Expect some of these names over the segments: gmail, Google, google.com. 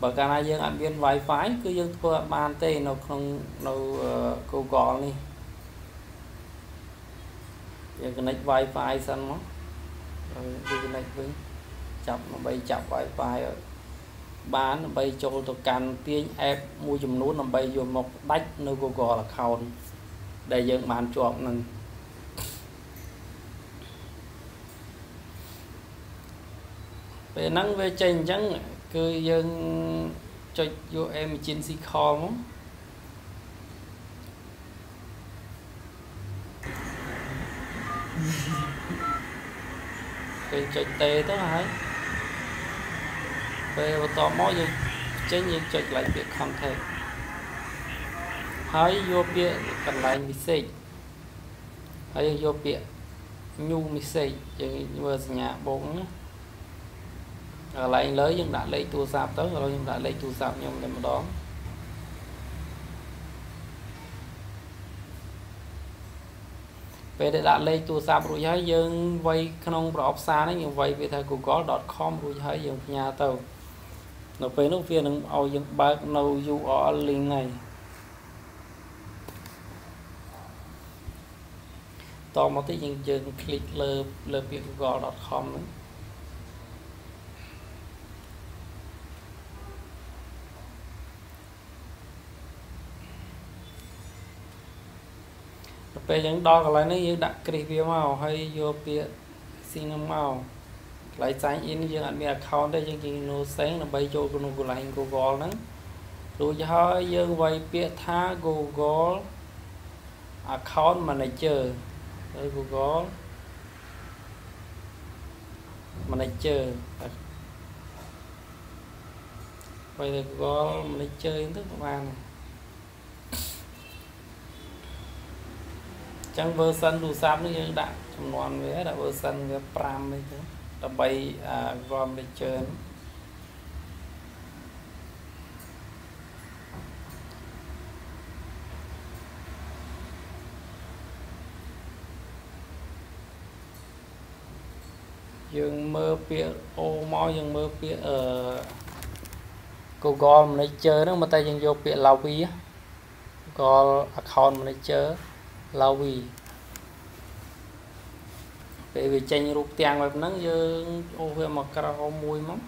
bởi cả dương ảnh viên wifi cứ dương thua bàn tê nó không đâu Google đi giờ connect wifi xong nó rồi connect với chập nó bay chập wifi rồi bán bay cho tôi cần tiếng app mua dùm nút nó bay vô một bách nó Google account để dựng bán chuột nâng về nắng về trên chẳng cứ dân cho vô em chiến sĩ kho lắm cái chơi tê đó hả về và tò mò gì chế nhiên chơi lại việc không thể hãy vô bia cần lại message hãy vô bia nhu message chơi vừa nhà bốn lại lớn nhưng đã lấy tua sạp tới rồi nhưng đã lấy tua sạp nhưng để mà đón về để đã lấy tua sạp rồi hãy dừng vay không bỏ xa đấy nhưng vậy về thầy google.com rồi hãy dừng nhà tàu nó về lúc kia đừng ao dừng bác nâu du ở link này to một tí nhưng dừng click lơ việc google.com về những đo cái này như đặt review màu hay vô bia xin màu lại sáng in như anh biết account đây chương trình nó sáng là bây giờ nó của lại Google lắm rồi cho dương vay bia tha Google account manager đây Google manager vậy Google manager tức các bạn chẳng version đủ sáp nữa nhưng đã chấm non với đã version với pram đấy chứ đã bay gom để chơi dừng mơ pia ô mau dừng mơ pia ở Google mình để chơi nó mà tay dừng vô pia lau vi á Google account mình để chơi lâu vì về tranh rút tiền và nắng dương ô về một caro mùi mắm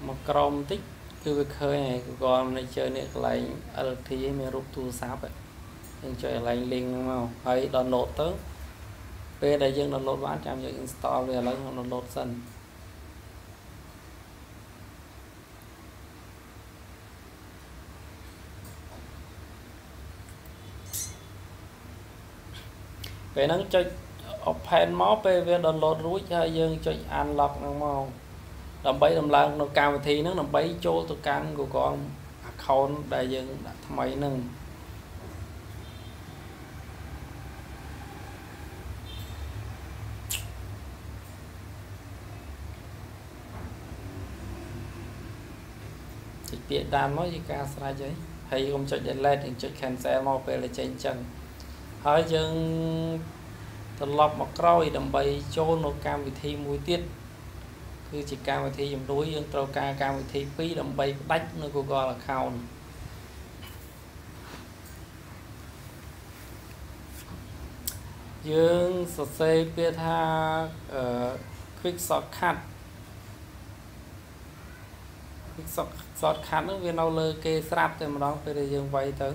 một caro tích từ việc hơi này còn này chơi này lại ở thì mình rút tu sáp vậy nhưng chơi lại liền màu ấy download tới về đại dương download bán trăm giờ install về lấy không download dần về nắng chơi open máu về download rúi cho dương chơi an lọc màu làm bấy làm lại nó cao thì nó làm bấy chỗ tôi can của con account đại dương đã mấy nâng thì tiện đàn mới gì ca ra giấy hay không chơi điện lên thì chơi cancel mau về là trên chân hỏi dừng thật lọc một rồi đầm bày cho nó cam vị thi mũi tiết cứ chỉ cam vị thi dùm đối dương trâu ca cam vị thi phí đầm bày đách nó cô gọi là khao dương sơ xe bia tha quick shortcut nó viên đâu lơ kê sạp thì mà đó về dương vay tới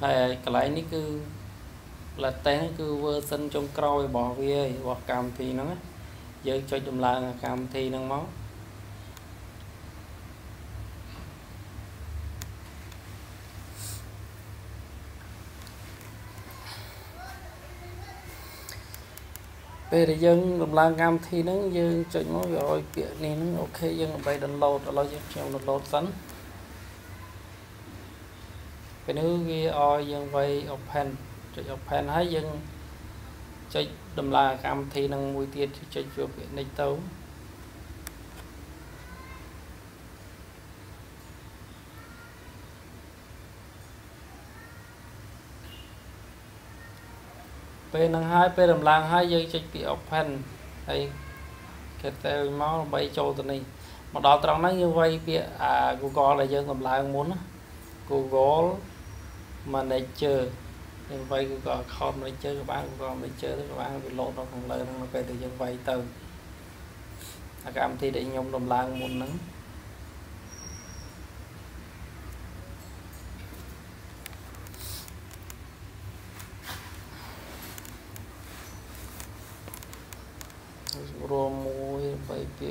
cái lại ní cứ là tên cứ version trong còi bỏ về bỏ cam thì nó giờ cho chùm lại cam thì nó máu về để dân làm lan cam thì nó dân cho nó rồi kiện nên ok dân bay download rồi lo cho download sẵn cái nước ghi oi dân vay open chạy open hay dân chạy đầm là cam thì năng mùi tiền chạy chuột về này tấu bên năng hai bên đầm là hai dân chạy bị open đây cái tao máu bay trâu tụi này mà đào tạo nó như vậy kia à Google là dân đầm là muốn Google Manager nhưng vay Google.com để chơi các bạn Google Manager các bạn bị lộ nó còn lời nó về từ dân vay từ các em thì để nhung đồng làng một nắng rồi môi vay biểu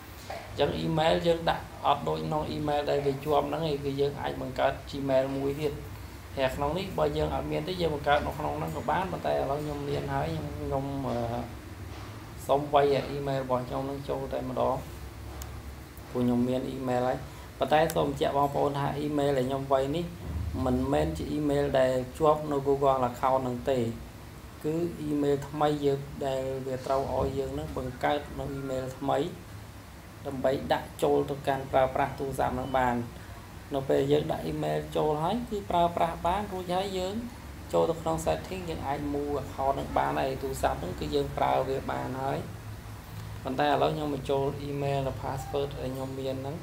dân email dân đặt ở đôi non email đây về chuông nó này thì dân ai bằng cả gmail mũi tiệt hẹt nóng nít bây giờ ở miền tới giờ một cái nó không nó có bán mà tay là nó nhung liên hái nhung xong quay email bỏ trong nó cho tay mà đó của nhung miền email ấy và tay xong chạy vào phone hạ email là nhung quay ní mình men chỉ email để chụp nó Google là khao nặng tệ cứ email thay giờ để về trâu oi giờ nó bằng cái nó email mấy đầm bấy đã cho tôi can và tu giảm nó bàn nó về dân đã email cho hết cái pra bán của giá dưỡng cho tôi không sai thiết những ai mua họ được ba này tôi sắp đến cái dân pra về bà nói còn ta lấy nhau mà cho email là password ở nhau miền nắng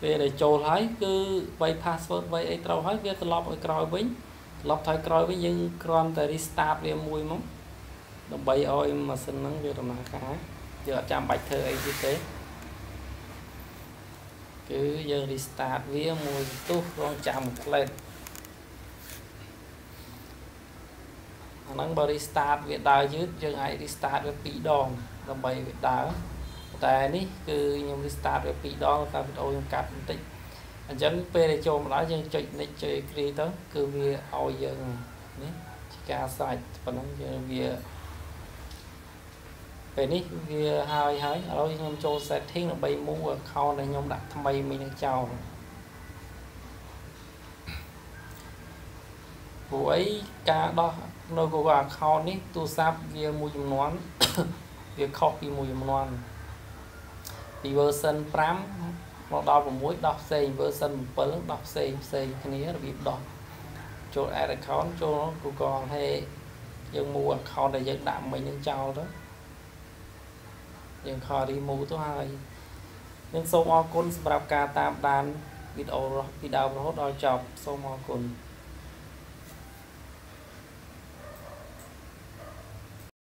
về để cho thấy cứ vay password vay ấy trâu hết về tôi lọc ở còi bính lọc thay còi với những con tại đi start về mùi mắm đồng bay ôi mà xin nắng về đồng là khá giờ trăm bạch thơ ấy như thế cứ giờ đi start với mùi tốt con chạm lên nắng bari start việt đào chứ giờ ai đi start với bị đòn đồng bay việt đào tại ní cứ nhung đi start được bị đo ta bị đôi cặp tịnh dẫn p để cho lá dân chạy này chơi kia đó cứ về ao dân ní cá sài và nó về về ní về hai hái ở đâu nhung cho set thiên là bay muốn ở khâu này nhung đặt tham bay mình chào cô ấy cá đó nó cô gà khâu ní tu sáp về mùi nón về copy mùi nón vì version 5 nó đo vào mũi đọc xây version 7 đọc xây cái này là bị đọc chỗ account chỗ Google hay dân mua account để dân đạm mình những chào đó dân khó đi mua thứ hai nhưng số mô côn sắp đạp ca tạm đàn video đó hốt đo chọc số mô côn